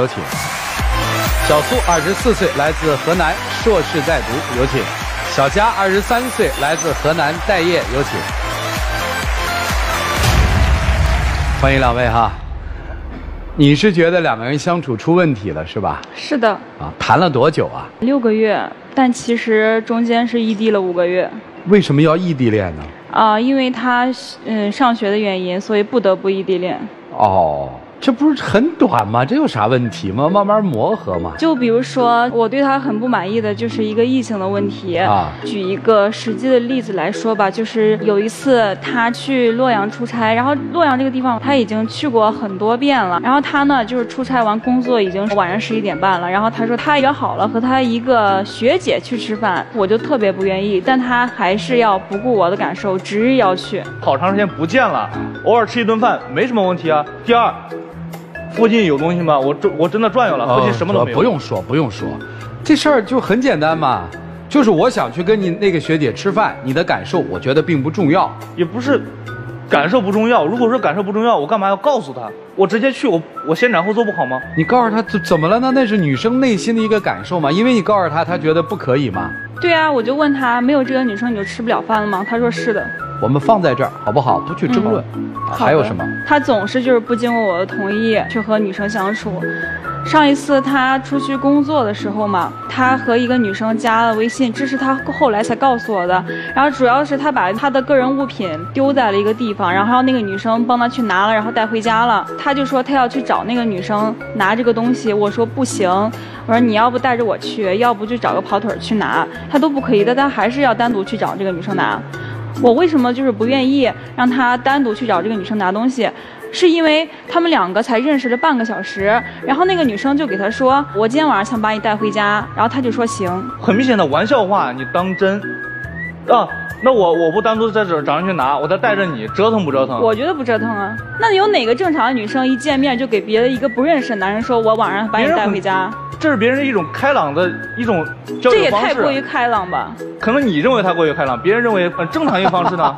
有请小苏，24岁，来自河南，硕士在读。有请小佳，23岁，来自河南待业。有请，欢迎两位哈。你是觉得两个人相处出问题了是吧？是的。啊，谈了多久啊？6个月，但其实中间是异地了5个月。为什么要异地恋呢？啊，因为他上学的原因，所以不得不异地恋。哦。 这不是很短吗？这有啥问题吗？慢慢磨合嘛。就比如说，我对他很不满意的就是一个疫情的问题啊。举一个实际的例子来说吧，就是有一次他去洛阳出差，然后洛阳这个地方他已经去过很多遍了。然后他呢，就是出差完工作已经晚上11点半了。然后他说他约好了和他一个学姐去吃饭，我就特别不愿意，但他还是要不顾我的感受，执意要去。好长时间不见了，偶尔吃一顿饭没什么问题啊。第二。 附近有东西吗？我真的转悠了，附近什么都没有。不用说，不用说，这事儿就很简单嘛，就是我想去跟你那个学姐吃饭，你的感受我觉得并不重要，也不是感受不重要。如果说感受不重要，我干嘛要告诉她？我直接去，我先斩后奏不好吗？你告诉她怎么了呢？那是女生内心的一个感受嘛，因为你告诉她，她觉得不可以嘛。对啊，我就问她，没有这个女生你就吃不了饭了吗？她说是的。 我们放在这儿好不好？不去争论，还有什么？他总是就是不经过我的同意去和女生相处。上一次他出去工作的时候嘛，他和一个女生加了微信，这是他后来才告诉我的。然后主要是他把他的个人物品丢在了一个地方，然后那个女生帮他去拿了，然后带回家了。他就说他要去找那个女生拿这个东西，我说不行，我说你要不带着我去，要不就找个跑腿去拿，他都不可以的，但他还是要单独去找这个女生拿。 我为什么就是不愿意让他单独去找这个女生拿东西，是因为他们两个才认识了半个小时，然后那个女生就给他说，我今天晚上想把你带回家，然后他就说行。很明显的玩笑话，你当真？啊，那我不单独在这找人去拿，我再带着你折腾不折腾？我觉得不折腾啊。那有哪个正常的女生一见面就给别的一个不认识的男人说我晚上把你带回家？ 这是别人一种开朗的一种交流方式，这也太过于开朗吧？可能你认为他过于开朗，别人认为很正常一个方式呢。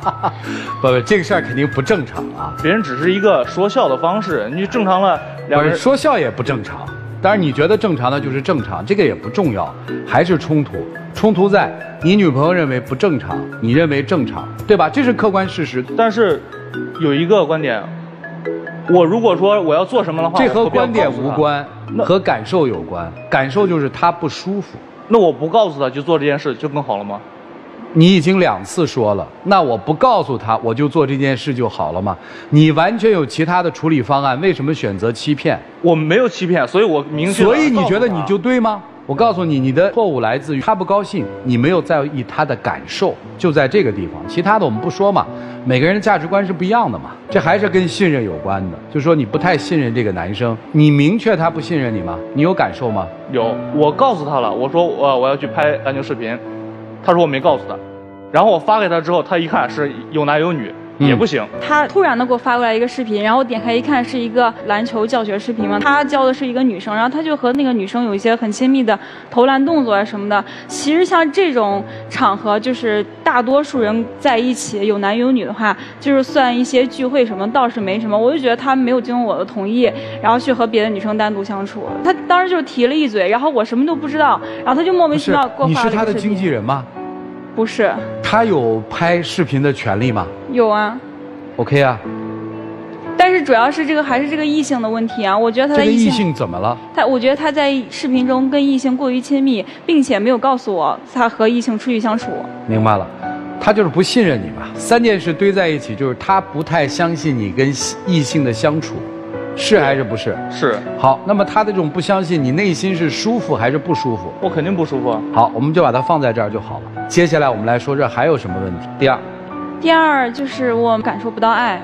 不，这个事儿肯定不正常啊！别人只是一个说笑的方式，你正常了，两人说笑也不正常。但是你觉得正常的就是正常，这个也不重要，还是冲突。冲突在你女朋友认为不正常，你认为正常，对吧？这是客观事实。但是有一个观点。 我如果说我要做什么的话，这和观点无关，和感受有关。感受就是他不舒服。那我不告诉他去做这件事就更好了吗？你已经2次说了，那我不告诉他我就做这件事就好了吗？你完全有其他的处理方案，为什么选择欺骗？我没有欺骗，所以我明确。所以你觉得你就对吗？我告诉你，你的错误来自于他不高兴，你没有在意他的感受，就在这个地方。其他的我们不说嘛。 每个人的价值观是不一样的嘛，这还是跟信任有关的。就说你不太信任这个男生，你明确他不信任你吗？你有感受吗？有，我告诉他了，我说我要去拍篮球视频，他说我没告诉他，然后我发给他之后，他一看是有男有女。 也不行。他突然的给我发过来一个视频，然后我点开一看，是一个篮球教学视频嘛。他教的是一个女生，然后他就和那个女生有一些很亲密的投篮动作啊什么的。其实像这种场合，就是大多数人在一起有男有女的话，就是算一些聚会什么倒是没什么。我就觉得他没有经过我的同意，然后去和别的女生单独相处。他当时就是提了一嘴，然后我什么都不知道，然后他就莫名其妙给我发了一个视频。你是他的经纪人吗？ 不是，他有拍视频的权利吗？有啊 ，OK 啊。但是主要是这个还是这个异性的问题啊，我觉得他在异性怎么了？我觉得他在视频中跟异性过于亲密，并且没有告诉我他和异性出去相处。明白了，他就是不信任你吧？3件事堆在一起，就是他不太相信你跟异性的相处，是还是不是？是。好，那么他的这种不相信，你内心是舒服还是不舒服？我肯定不舒服啊。好，我们就把它放在这儿就好了。 接下来我们来说这还有什么问题？第二就是我感受不到爱，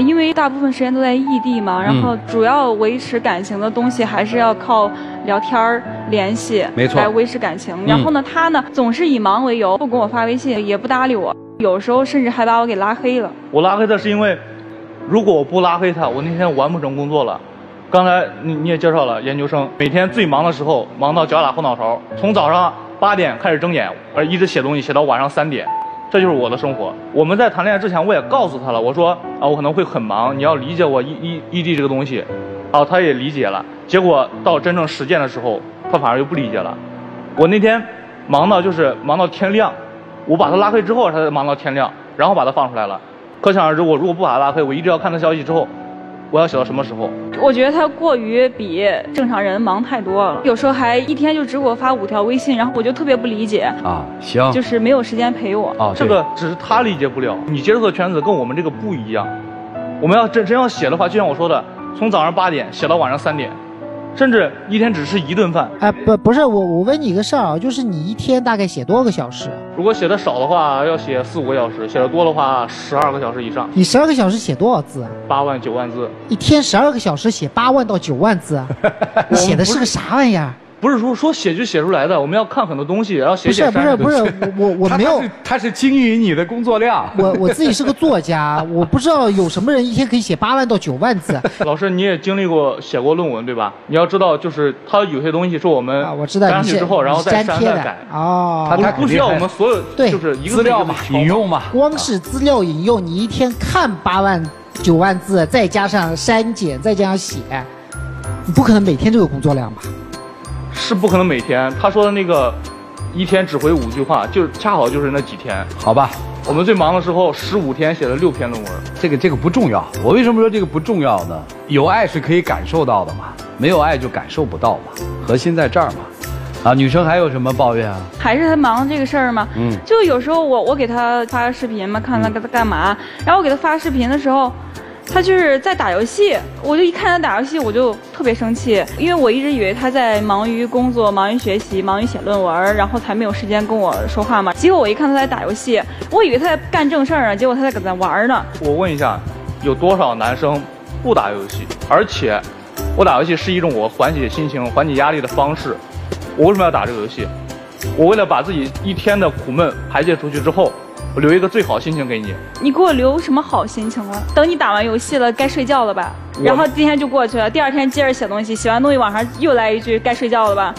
因为大部分时间都在异地嘛，然后主要维持感情的东西还是要靠聊天联系，没错，来维持感情。然后呢，他呢总是以忙为由，不给我发微信，也不搭理我，有时候甚至还把我给拉黑了。我拉黑他是因为，如果我不拉黑他，我那天完不成工作了。 刚才你也介绍了研究生，每天最忙的时候，忙到脚打后脑勺，从早上8点开始睁眼，而一直写东西写到晚上3点，这就是我的生活。我们在谈恋爱之前，我也告诉他了，我说啊，我可能会很忙，你要理解我异地这个东西。哦，他也理解了。结果到真正实践的时候，他反而又不理解了。我那天忙到天亮，我把他拉黑之后，他才忙到天亮，然后把他放出来了。可想而知，我如果不把他拉黑，我一直要看他消息之后，我要写到什么时候？我觉得他过于比正常人忙太多了，有时候还一天就只给我发5条微信，然后我就特别不理解啊，行，就是没有时间陪我啊。这个只是他理解不了，你接触的圈子跟我们这个不一样。我们要真要写的话，就像我说的，从早上8点写到晚上3点。甚至一天只吃一顿饭。哎，不是我问你一个事儿啊，就是你一天大概写多少个小时？如果写的少的话，要写4、5个小时；写的多的话，12个小时以上。你12个小时写多少字啊？8万9万字。一天12个小时写8万到9万字，你写的是个啥玩意儿？不是说写就写出来的，我们要看很多东西，然后写。不是，我没有。他是经营你的工作量。我自己是个作家，我不知道有什么人一天可以写8万到9万字。老师，你也经历过写过论文对吧？你要知道，就是他有些东西是我们粘上去之后，然后再删再改。哦，他不需要我们所有对，就是一个资料嘛，引用嘛。光是资料引用，你一天看8万9万字，再加上删减，再加上写，你不可能每天都有工作量吧？是不可能每天，他说的那个一天只回5句话，就是恰好就是那几天。好吧，我们最忙的时候15天写了6篇论文。这个不重要。我为什么说这个不重要呢？有爱是可以感受到的嘛，没有爱就感受不到嘛，核心在这儿嘛。啊，女生还有什么抱怨啊？还是他忙这个事儿吗？嗯，就有时候我给他发视频嘛，看他干嘛，然后我给他发视频的时候，他就是在打游戏，我就一看他打游戏，我就特别生气，因为我一直以为他在忙于工作、忙于学习、忙于写论文，然后才没有时间跟我说话嘛。结果我一看他在打游戏，我以为他在干正事儿呢，结果他在搁那玩呢。我问一下，有多少男生不打游戏？而且，我打游戏是一种我缓解心情、缓解压力的方式。我为什么要打这个游戏？我为了把自己一天的苦闷排解出去之后，我留一个最好心情给你。你给我留什么好心情了？等你打完游戏了，该睡觉了吧？然后今天就过去了，第二天接着写东西，写完东西晚上又来一句该睡觉了吧？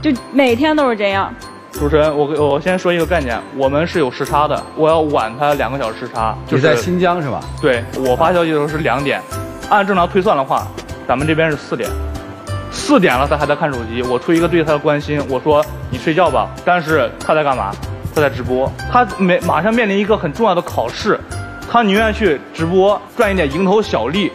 就每天都是这样。主持人，我先说一个概念，我们是有时差的，我要晚他2个小时时差。就是在新疆是吧？对，我发消息的时候是2点，按正常推算的话，咱们这边是4点。4点了他还在看手机，我出一个对他的关心，我说你睡觉吧，但是他在干嘛？他在直播，他马上面临一个很重要的考试，他宁愿去直播赚一点蝇头小利，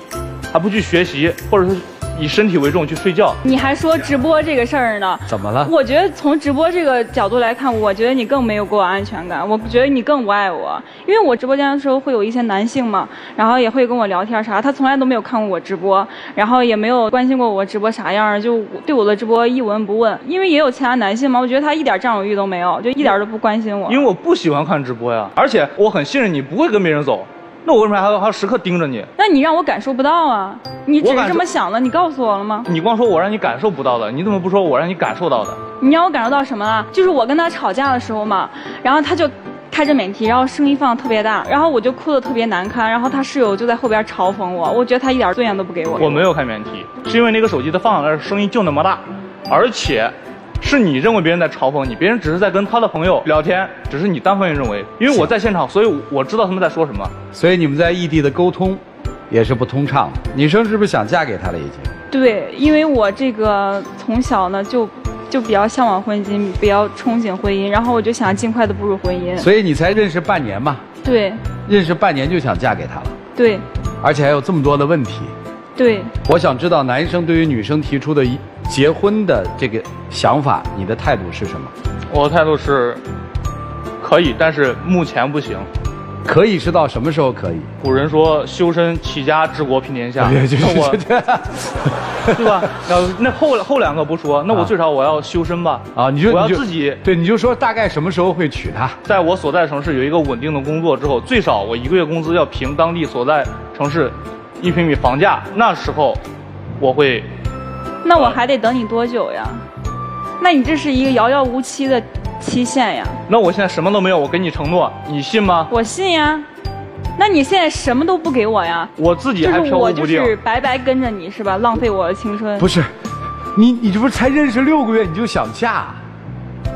还不去学习，或者是以身体为重去睡觉。你还说直播这个事儿呢？怎么了？我觉得从直播这个角度来看，我觉得你更没有给我安全感，我觉得你更不爱我，因为我直播间的时候会有一些男性嘛，然后也会跟我聊天啥，他从来都没有看过我直播，然后也没有关心过我直播啥样，就对我的直播一文不问。因为也有其他男性嘛，我觉得他一点占有欲都没有，就一点都不关心我。因为我不喜欢看直播呀，而且我很信任你，不会跟别人走。那我为什么还要时刻盯着你？那你让我感受不到啊！你只是这么想的，你告诉我了吗？你光说我让你感受不到的，你怎么不说我让你感受到的？你让我感受到什么了？就是我跟他吵架的时候嘛，然后他就开着免提，然后声音放特别大，然后我就哭得特别难堪，然后他室友就在后边嘲讽我，我觉得他一点尊严都不给我。我没有开免提，是因为那个手机它放的声音就那么大，而且是你认为别人在嘲讽你，别人只是在跟他的朋友聊天，只是你单方面认为。因为我在现场，所以我知道他们在说什么。所以你们在异地的沟通也是不通畅。女生是不是想嫁给他了已经？对，因为我这个从小呢就比较向往婚姻，比较憧憬婚姻，然后我就想尽快的步入婚姻。所以你才认识半年嘛？对，认识半年就想嫁给他了？对，而且还有这么多的问题。对，我想知道男生对于女生提出的结婚的这个想法，你的态度是什么？我的态度是，可以，但是目前不行。可以是到什么时候可以？古人说修身齐家治国平天下，对吧？那后2个不说，那我最少我要修身吧。啊，我要自己对，你就说大概什么时候会娶她？在我所在城市有一个稳定的工作之后，最少我1个月工资要平当地所在城市1平米房价，那时候我会。那我还得等你多久呀？那你这是一个遥遥无期的期限呀。那我现在什么都没有，我给你承诺，你信吗？我信呀。那你现在什么都不给我呀？我自己还飘忽不定。就是我白白跟着你是吧？浪费我的青春。不是，你这不是才认识6个月你就想嫁？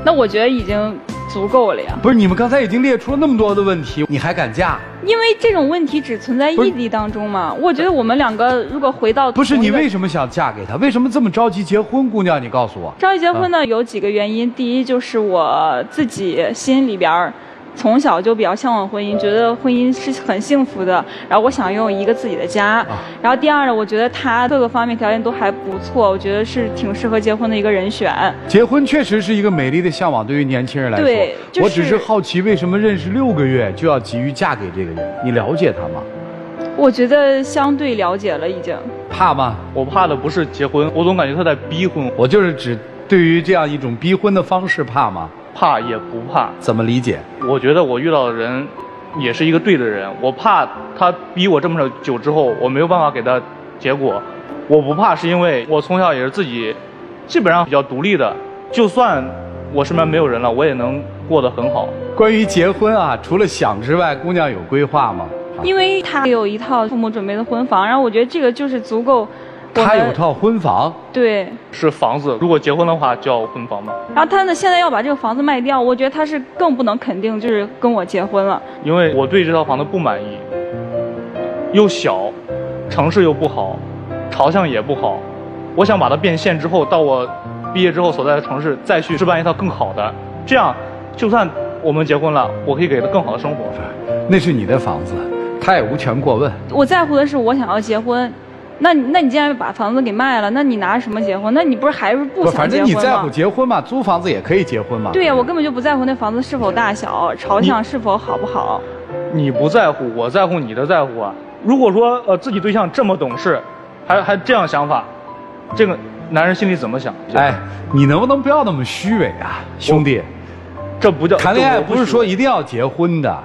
那我觉得已经足够了呀。不是，你们刚才已经列出了那么多的问题，你还敢嫁？因为这种问题只存在异地当中嘛。我觉得我们两个如果回到不是你为什么想嫁给他？为什么这么着急结婚？姑娘，你告诉我。着急结婚呢，有几个原因。第一就是我自己心里边从小就比较向往婚姻，觉得婚姻是很幸福的。然后我想拥有一个自己的家。然后第二呢，我觉得他各个方面条件都还不错，我觉得是挺适合结婚的一个人选。结婚确实是一个美丽的向往，对于年轻人来说。对，就是、我只是好奇，为什么认识6个月就要急于嫁给这个人？你了解他吗？我觉得相对了解了，已经。怕吗？我怕的不是结婚，我总感觉他在逼婚。我就是指对于这样一种逼婚的方式，怕吗？怕也不怕，怎么理解？我觉得我遇到的人，也是一个对的人。我怕他逼我这么久之后，我没有办法给他结果。我不怕，是因为我从小也是自己，基本上比较独立的。就算我身边没有人了，我也能过得很好。关于结婚啊，除了想之外，姑娘有规划吗？因为他有一套父母准备的婚房，然后我觉得这个就是足够。他有套婚房，对，是房子。如果结婚的话，叫婚房吗？然后他呢，现在要把这个房子卖掉，我觉得他是更不能肯定就是跟我结婚了，因为我对这套房子不满意，又小，城市又不好，朝向也不好。我想把它变现之后，到我毕业之后所在的城市再去置办一套更好的，这样就算我们结婚了，我可以给他更好的生活。那是你的房子，他也无权过问。我在乎的是我想要结婚。那你既然把房子给卖了，那你拿什么结婚？那你不是还是不想结婚吗？反正你在乎结婚嘛，租房子也可以结婚嘛。对呀，我根本就不在乎那房子是否大小，朝向是否好不好。你不在乎，我在乎你的在乎啊。如果说自己对象这么懂事，还这样想法，这个男人心里怎么想？哎，你能不能不要那么虚伪啊，兄弟？这不叫谈恋爱，不是说一定要结婚的。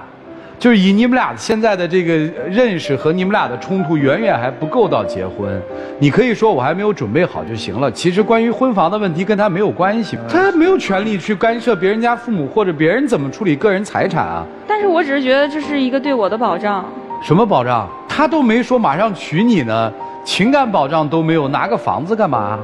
就是以你们俩现在的这个认识和你们俩的冲突，远远还不够到结婚。你可以说我还没有准备好就行了。其实关于婚房的问题跟他没有关系，他没有权利去干涉别人家父母或者别人怎么处理个人财产啊。但是我只是觉得这是一个对我的保障。什么保障？他都没说马上娶你呢，情感保障都没有，拿个房子干嘛？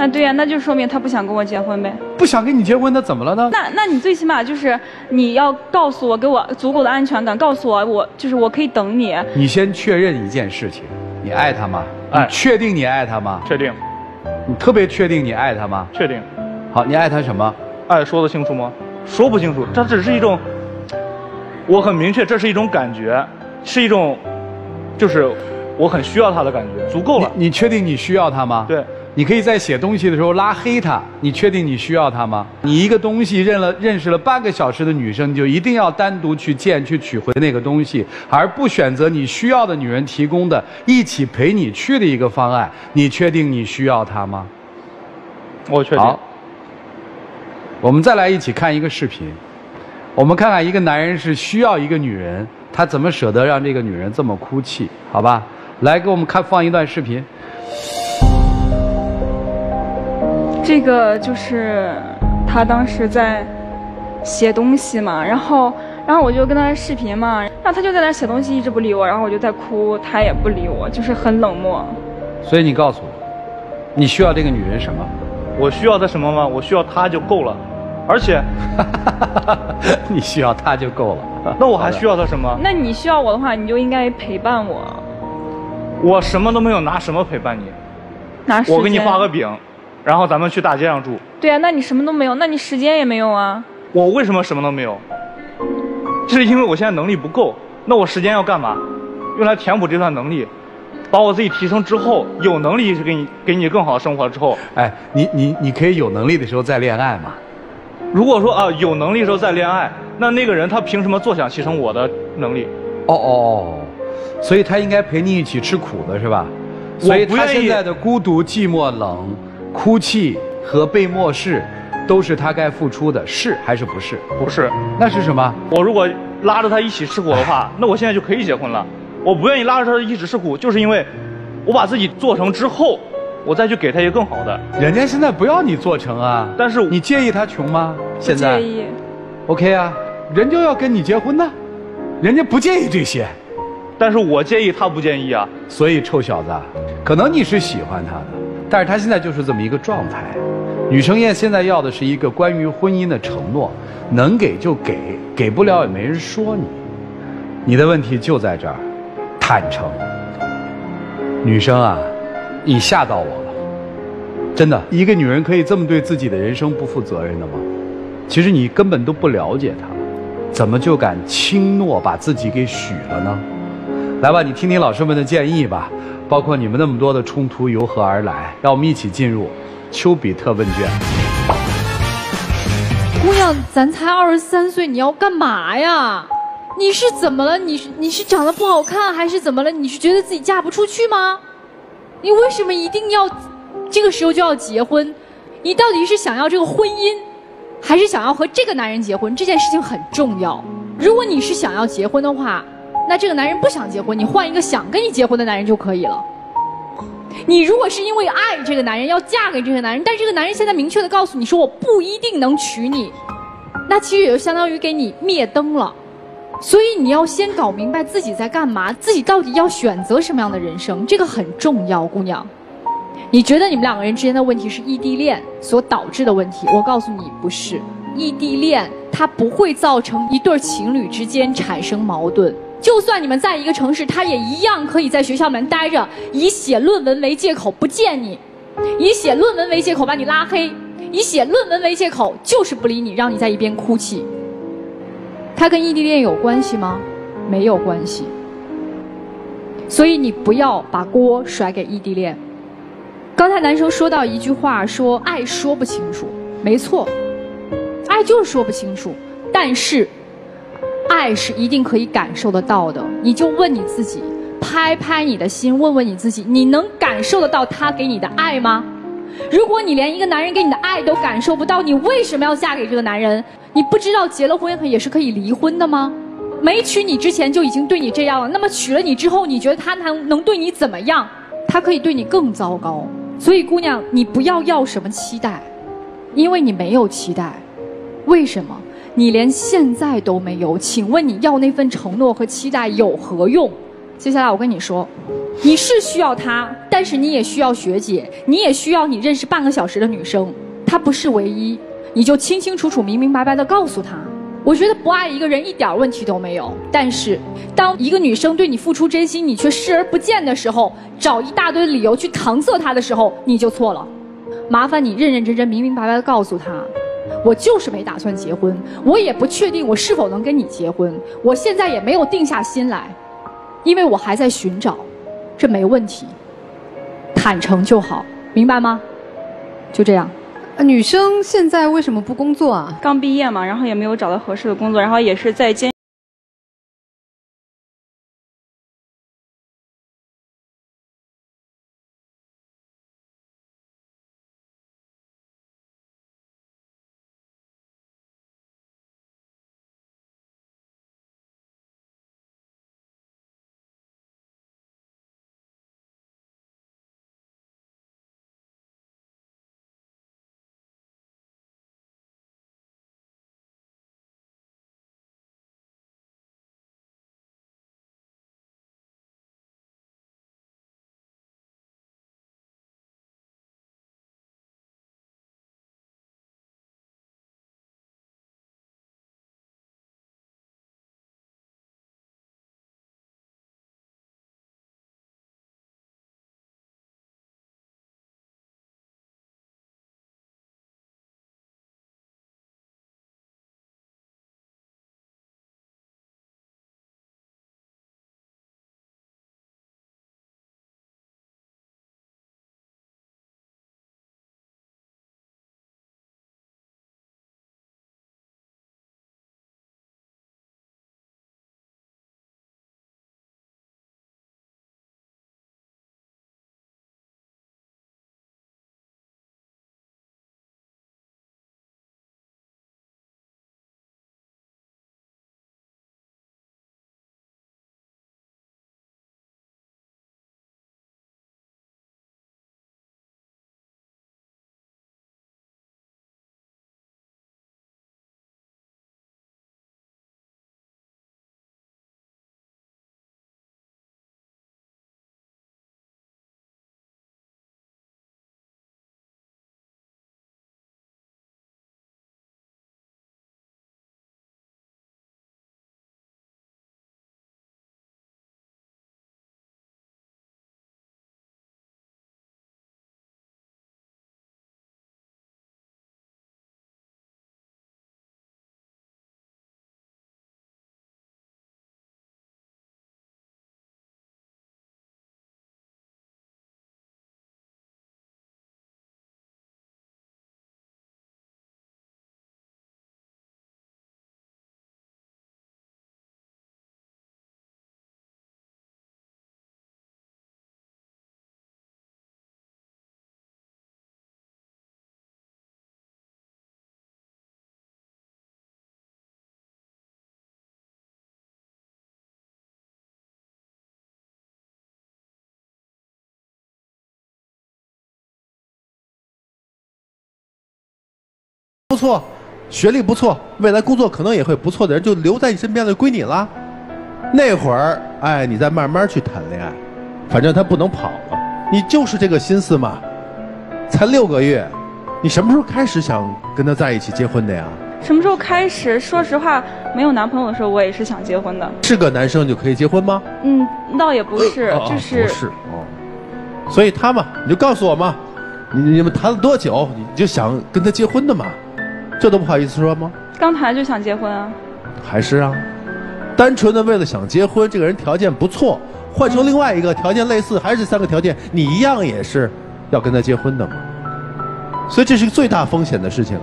那对呀，那就说明他不想跟我结婚呗。不想跟你结婚，那怎么了呢？那你最起码就是你要告诉我，给我足够的安全感，告诉我就是我可以等你。你先确认一件事情，你爱他吗？爱。你确定你爱他吗？确定。你特别确定你爱他吗？确定。好，你爱他什么？爱说得清楚吗？说不清楚，这只是一种，我很明确，这是一种感觉，是一种，就是我很需要他的感觉，足够了。你确定你需要他吗？对。你可以在写东西的时候拉黑他，你确定你需要他吗？你一个东西认识了半个小时的女生，你就一定要单独去见去取回那个东西，而不选择你需要的女人提供的一起陪你去的一个方案。你确定你需要他吗？我确定。好，我们再来一起看一个视频，我们看看一个男人是需要一个女人，他怎么舍得让这个女人这么哭泣？好吧，来给我们放一段视频。这个就是他当时在写东西嘛，然后我就跟他视频嘛，然后他就在那写东西一直不理我，然后我就在哭，他也不理我，就是很冷漠。所以你告诉我，你需要这个女人什么？我需要她什么吗？我需要她就够了，而且，你需要她就够了。那我还需要她什么？那你需要我的话，你就应该陪伴我。我什么都没有，拿什么陪伴你？拿时间。我给你画个饼。然后咱们去大街上住。对啊，那你什么都没有，那你时间也没有啊。我为什么什么都没有？这是因为我现在能力不够。那我时间要干嘛？用来填补这段能力，把我自己提升之后，有能力给你更好的生活之后。哎，你可以有能力的时候再恋爱嘛。如果说啊有能力的时候再恋爱，那个人他凭什么坐享其成我的能力？哦，所以他应该陪你一起吃苦的是吧？所以他现在的孤独、寂寞、冷。哭泣和被漠视，都是他该付出的，是还是不是？不是，那是什么？我如果拉着他一起吃苦的话，那我现在就可以结婚了。我不愿意拉着他一起吃苦，就是因为我把自己做成之后，我再去给他一个更好的。人家现在不要你做成啊，但是你介意他穷吗？现在不介意。OK 啊，人就要跟你结婚呢，人家不介意这些，但是我介意他不介意啊。所以臭小子，可能你是喜欢他的。但是他现在就是这么一个状态，女生现在要的是一个关于婚姻的承诺，能给就给，给不了也没人说你。你的问题就在这儿，坦诚。女生啊，你吓到我了，真的。一个女人可以这么对自己的人生不负责任的吗？其实你根本都不了解她，怎么就敢轻诺把自己给许了呢？来吧，你听听老师们的建议吧，包括你们那么多的冲突由何而来，让我们一起进入丘比特问卷。 姑娘，咱才23岁，你要干嘛呀？你是怎么了？你是长得不好看，还是怎么了？你是觉得自己嫁不出去吗？你为什么一定要这个时候就要结婚？你到底是想要这个婚姻，还是想要和这个男人结婚？这件事情很重要。如果你是想要结婚的话，那这个男人不想结婚，你换一个想跟你结婚的男人就可以了。 你如果是因为爱这个男人要嫁给这个男人，但这个男人现在明确的告诉你说我不一定能娶你，那其实也就相当于给你灭灯了。所以你要先搞明白自己在干嘛，自己到底要选择什么样的人生，这个很重要，姑娘。你觉得你们两个人之间的问题是异地恋所导致的问题？我告诉你，不是。异地恋它不会造成一对情侣之间产生矛盾。 就算你们在一个城市，他也一样可以在学校里面待着，以写论文为借口不见你，以写论文为借口把你拉黑，以写论文为借口就是不理你，让你在一边哭泣。他跟异地恋有关系吗？没有关系。所以你不要把锅甩给异地恋。刚才男生说到一句话，说爱说不清楚，没错，爱就是说不清楚，但是。 爱是一定可以感受得到的，你就问你自己，拍拍你的心，问问你自己，你能感受得到他给你的爱吗？如果你连一个男人给你的爱都感受不到，你为什么要嫁给这个男人？你不知道结了婚也是可以离婚的吗？没娶你之前就已经对你这样了，那么娶了你之后，你觉得他能对你怎么样？他可以对你更糟糕。所以，姑娘，你不要什么期待，因为你没有期待。为什么？ 你连现在都没有，请问你要那份承诺和期待有何用？接下来我跟你说，你是需要他，但是你也需要学姐，你也需要你认识半个小时的女生，她不是唯一，你就清清楚楚、明明白白的告诉她。我觉得不爱一个人一点问题都没有，但是当一个女生对你付出真心，你却视而不见的时候，找一大堆理由去搪塞她的时候，你就错了。麻烦你认认真真、明明白白的告诉她。 我就是没打算结婚，我也不确定我是否能跟你结婚，我现在也没有定下心来，因为我还在寻找，这没问题，坦诚就好，明白吗？就这样。女生现在为什么不工作啊？刚毕业嘛，然后也没有找到合适的工作，然后也是在兼。不错，学历不错，未来工作可能也会不错的人，就留在你身边的归你了。那会儿，哎，你再慢慢去谈恋爱，反正他不能跑了。你就是这个心思嘛。才6个月，你什么时候开始想跟他在一起结婚的呀？什么时候开始？说实话，没有男朋友的时候，我也是想结婚的。是个男生就可以结婚吗？嗯，倒也不是，就是不是哦。所以他嘛，你就告诉我嘛，你们谈了多久，你就想跟他结婚的嘛？ 这都不好意思说吗？刚谈就想结婚啊？还是啊，单纯的为了想结婚，这个人条件不错，换成另外一个条件类似，还是3个条件，你一样也是要跟他结婚的嘛。所以这是个最大风险的事情啊！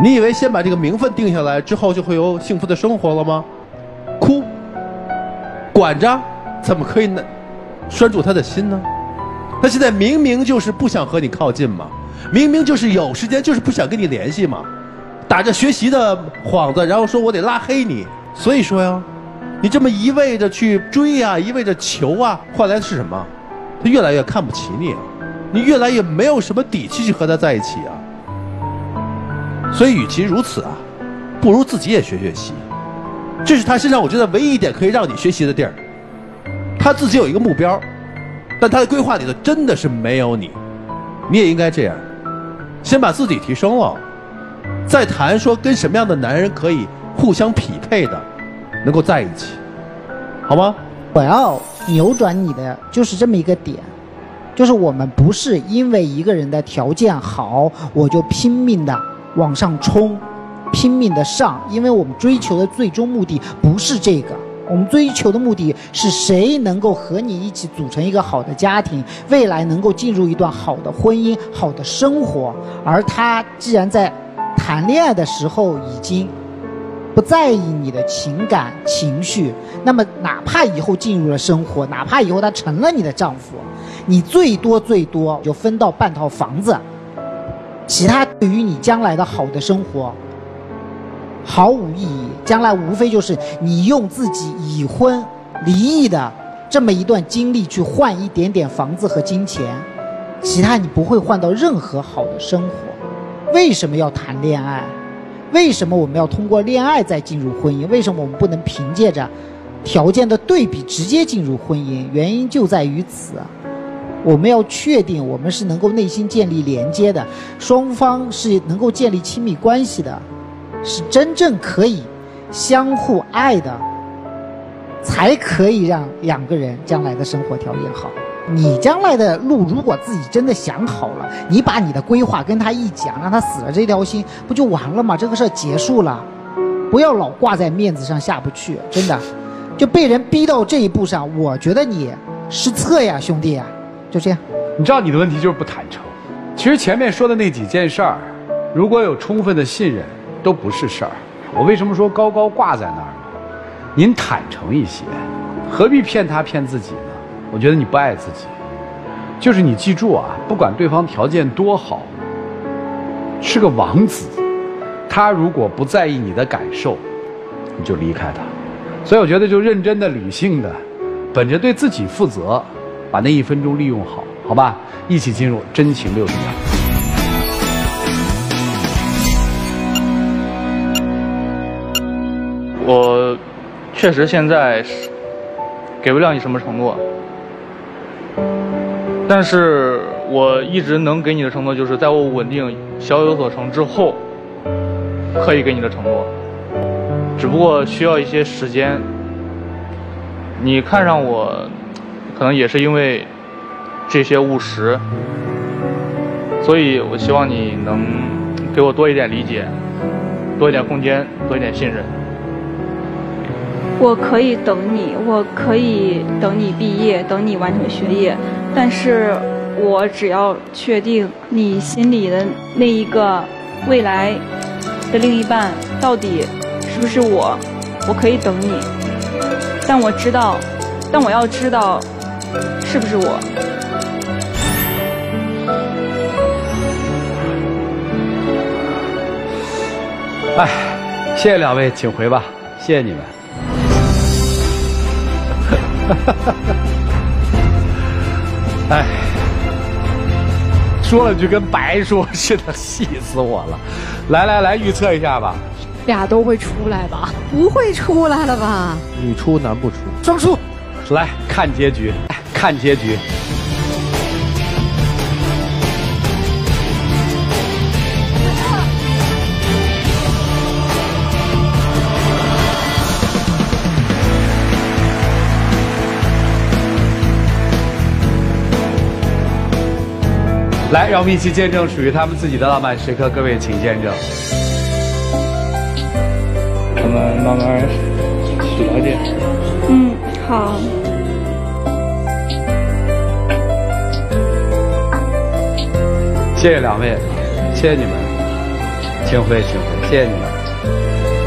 你以为先把这个名分定下来之后就会有幸福的生活了吗？哭，管着，怎么可以呢？拴住他的心呢？他现在明明就是不想和你靠近嘛。 明明就是有时间，就是不想跟你联系嘛，打着学习的幌子，然后说我得拉黑你。所以说呀，你这么一味的去追啊，一味的求啊，换来的是什么？他越来越看不起你啊，你越来越没有什么底气去和他在一起啊。所以，与其如此啊，不如自己也学学习。这是他身上我觉得唯一一点可以让你学习的地儿。他自己有一个目标，但他的规划里头真的是没有你。你也应该这样。 先把自己提升了，再谈说跟什么样的男人可以互相匹配的，能够在一起，好吗？我要扭转你的就是这么一个点，就是我们不是因为一个人的条件好，我就拼命的往上冲，拼命的上，因为我们追求的最终目的不是这个。 我们追求的目的是谁能够和你一起组成一个好的家庭，未来能够进入一段好的婚姻、好的生活。而他既然在谈恋爱的时候已经不在意你的情感情绪，那么哪怕以后进入了生活，哪怕以后他成了你的丈夫，你最多就分到半套房子，其他对于你将来的好的生活 毫无意义，将来无非就是你用自己已婚离异的这么一段经历去换一点点房子和金钱，其他你不会换到任何好的生活。为什么要谈恋爱？为什么我们要通过恋爱再进入婚姻？为什么我们不能凭借着条件的对比直接进入婚姻？原因就在于此。 我们要确定，我们是能够内心建立连接的，双方是能够建立亲密关系的。 是真正可以相互爱的，才可以让两个人将来的生活条件好。你将来的路，如果自己真的想好了，你把你的规划跟他一讲，让他死了这条心，不就完了吗？这个事儿结束了，不要老挂在面子上下不去，真的就被人逼到这一步上，我觉得你失策呀，兄弟呀，就这样。你知道你的问题就是不坦诚。其实前面说的那几件事儿，如果有充分的信任， 都不是事儿，我为什么说高高挂在那儿呢？您坦诚一些，何必骗他骗自己呢？我觉得你不爱自己，就是你记住啊，不管对方条件多好，是个王子，他如果不在意你的感受，你就离开他。所以我觉得就认真的、理性的，本着对自己负责，把那1分钟利用好，好吧？一起进入真情6秒。我确实现在给不了你什么承诺，但是我一直能给你的承诺就是在我稳定小有所成之后，可以给你的承诺，只不过需要一些时间。你看上我，可能也是因为这些务实，所以我希望你能给我多一点理解，多一点空间，多一点信任。 我可以等你，我可以等你毕业，等你完成学业，但是我只要确定你心里的那一个未来的另一半到底是不是我，我可以等你，但我知道，但我要知道是不是我。哎，谢谢两位，请回吧，谢谢你们。 哎，说了就跟白说，真的气死我了。来来来，预测一下吧。俩都会出来吧？不会出来了吧？女出男不出，双出。来看结局，看结局。 来，让我们一起见证属于他们自己的浪漫时刻。各位，请见证。我们慢慢去了解。嗯，好。谢谢两位，谢谢你们，请回，请回，谢谢你们。